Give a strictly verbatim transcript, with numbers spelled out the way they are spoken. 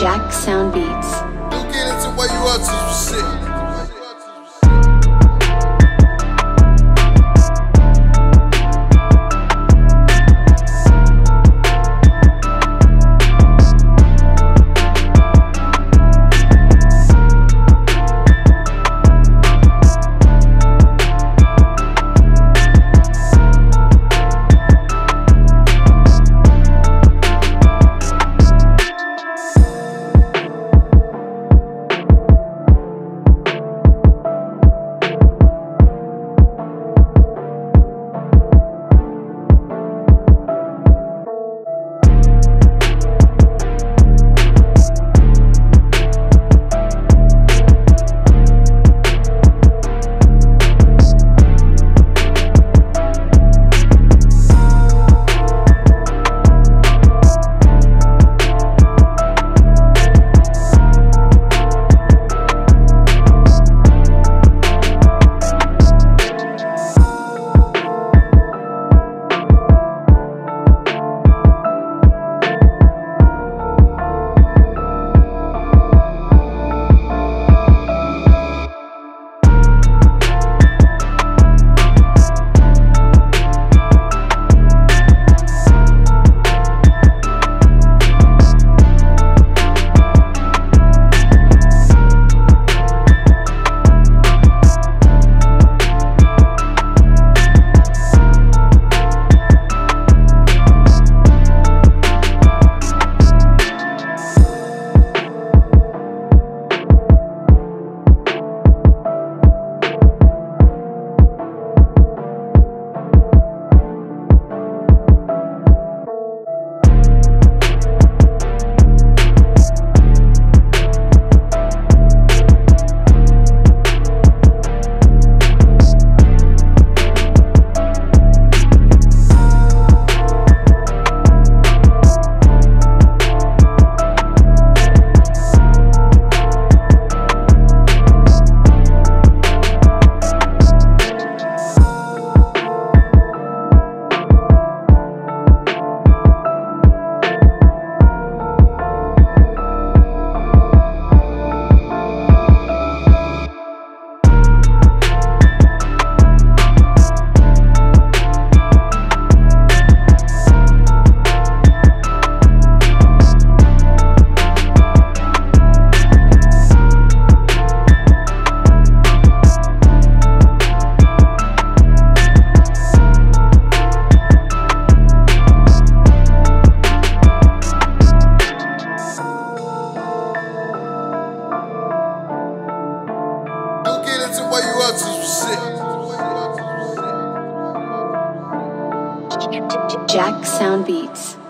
Jacksound Beats. Don't get into where you are to some shit. Why you out to some shit? Jacksound Beats.